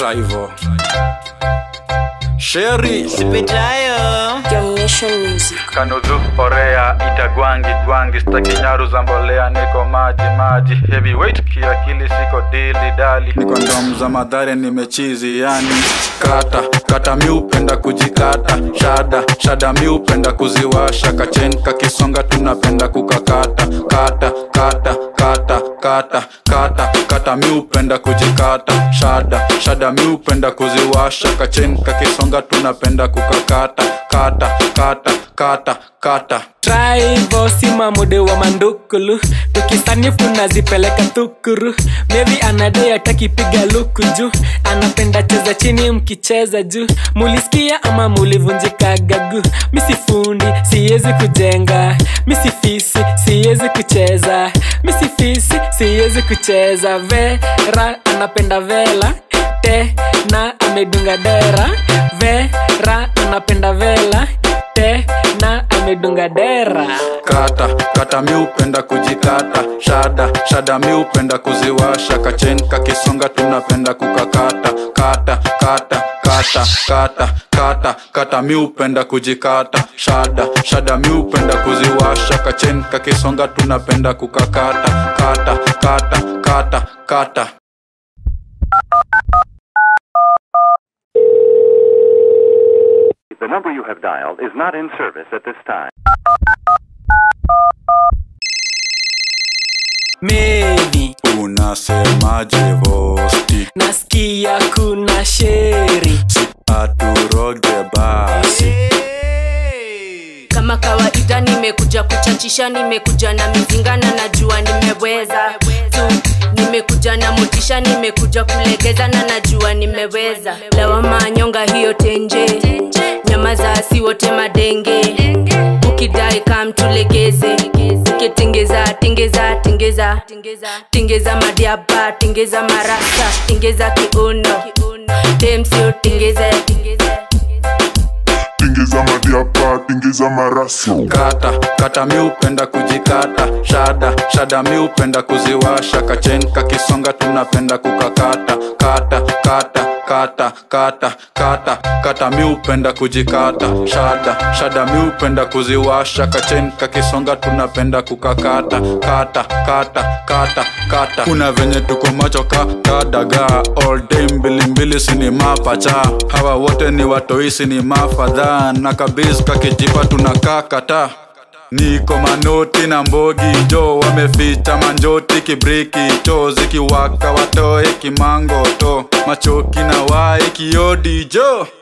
Shivo Sherry Sipejayo Gamenation Music Kanuzu Orea Itagwangi Gwangi Stakinyaru Zambolea Niko Maji Maji Heavyweight Kiakili Siko Dili Dali Niko Ndomu za madhare nimechizi yani Kata Kata miupenda kujikata Shada Shada miupenda kuziwasha Kachenka kisonga tunapenda kukakata Kata Kata Kata Kata Kata Kata miupenda kujikata Shada Shada miupenda kuziwasha Kachenka kisonga tunapenda kukakata Kata Kata Kata Kata Shivo sima mude wa mandukulu Tukisanifu nazipeleka tukuru Maybe anadai atakipiga luku juu Anapenda cheza chini mkicheza juu Mulisikia ama mulivunjika gagu Misi fundi siyezi kujenga Misi fisi siyezi kucheza Misi fisi siyezi kucheza Vera anapenda vela Tena amedunga dera Vera anapenda vela Tena amedunga dera Kata, kata miupenda kujikata Shada, shada miupenda kuziwasha Kachenka kisonga tunapenda kukakata Kata, kata, kata, kata, kata Kata miupenda kujikata Shada, shada miupenda kuziwasha Kachenka kisonga tunapenda kukakata Kata, kata, kata, kata The number you have dialed is not in service at this time. Maybe Unasemaje vosti Nasikia kuna sheri Aturoge basi Kama kawaida nimekuja kuchachisha Nimekuja na mizingana najua nimeweza Nimekuja na motisha nimekuja kulegeza na najua nimeweza Lawama nyonga hiyo tenje Nyamaza si wote madenge Ukidai kam tulegeze Ketengeza, tengeza, tengeza Tengeza madiaba, tengeza marasa Tengeza kiuno Demsio tengeze Tengeza madiaba, tengeza marasa Kata, kata miupenda kujikata Shada, shada miupenda kuziwasha Kachenka kisonga tunapenda kukakata Kata, kata Kata, kata, kata, kata miupenda kujikata Shada, shada miupenda kuziwasha Kachenka kisonga tunapenda kukakata Kata, kata, kata, kata Kuna venye tuko macho kadaga All day mbili mbili sini mapacha Hawa wote ni watoi sini mafadha Na kabiz kakijipa tunakakata Niko manoti na mbogi jo Wameficha manjoti kibriki to Zikiwaka watoe kimango to Machoki na wae kiodi jo